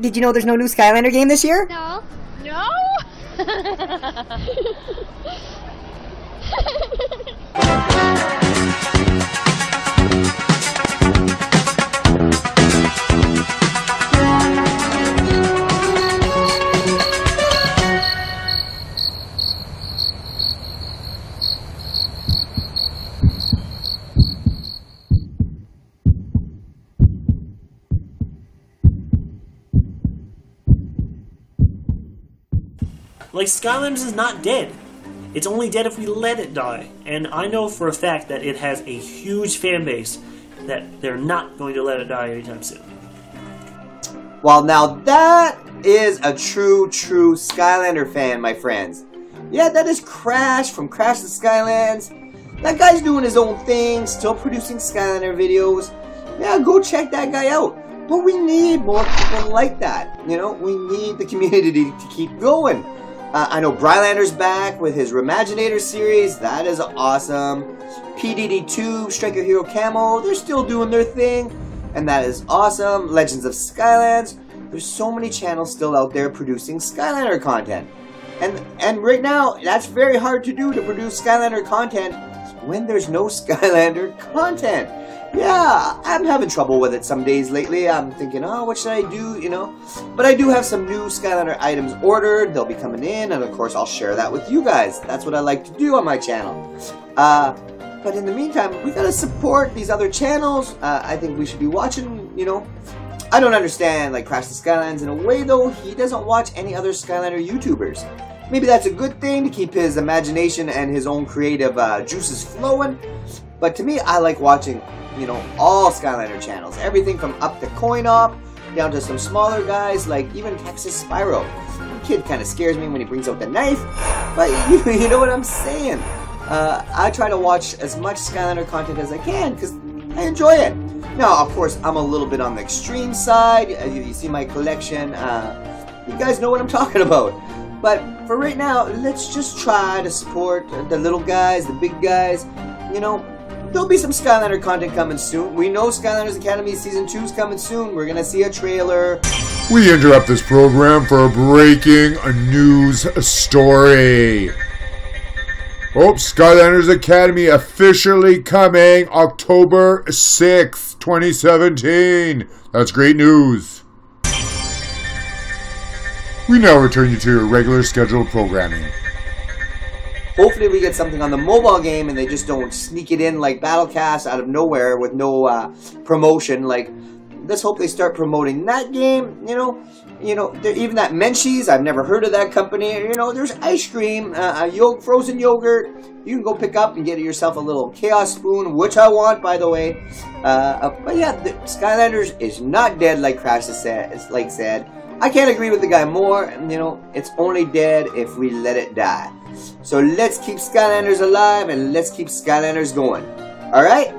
Did you know there's no new Skylander game this year? No. No? Like, Skylanders is not dead. It's only dead if we let it die. And I know for a fact that it has a huge fan base that they're not going to let it die anytime soon. Well, now that is a true Skylander fan, my friends. Yeah, that is Crash from Crash the Skylands. That guy's doing his own thing, still producing Skylander videos. Yeah, go check that guy out. But we need more people like that. You know, we need the community to keep going. I know Brylander's back with his Reimaginator series. That is awesome. PDD2, Strike Your Hero Camo, they're still doing their thing, and that is awesome. Legends of Skylands. There's so many channels still out there producing Skylander content. And right now, that's very hard to do, to produce Skylander content when there's no Skylander content. Yeah, I'm having trouble with it some days lately. I'm thinking, oh, what should I do, you know? But I do have some new Skylander items ordered. They'll be coming in, and of course I'll share that with you guys. That's what I like to do on my channel. But in the meantime, we gotta support these other channels. I think we should be watching, you know. I don't understand, like, Crash the Skylands in a way, though. He doesn't watch any other Skylander YouTubers. Maybe that's a good thing, to keep his imagination and his own creative juices flowing. But to me, I like watching, you know, all Skylander channels. Everything from up to Coin Op, down to some smaller guys, like even Texas Spyro. The kid kind of scares me when he brings out the knife, but you know what I'm saying. I try to watch as much Skylander content as I can, because I enjoy it. Now, of course, I'm a little bit on the extreme side. You see my collection. You guys know what I'm talking about. But for right now, let's just try to support the little guys, the big guys, you know. There'll be some Skylander content coming soon. We know Skylanders Academy Season 2 is coming soon. We're going to see a trailer. We interrupt this program for a breaking news story. Oh, Skylanders Academy officially coming October 6th, 2017. That's great news. We now return you to your regular scheduled programming. Hopefully we get something on the mobile game and they just don't sneak it in like Battlecast out of nowhere with no promotion. Like, let's hope they start promoting that game, you know. Even that Menchie's, I've never heard of that company. You know, there's ice cream, frozen yogurt. You can go pick up and get yourself a little chaos spoon, which I want, by the way. But yeah, Skylanders is not dead, like Crash said. I can't agree with the guy more. You know, it's only dead if we let it die. So let's keep Skylanders alive, and let's keep Skylanders going. Alright?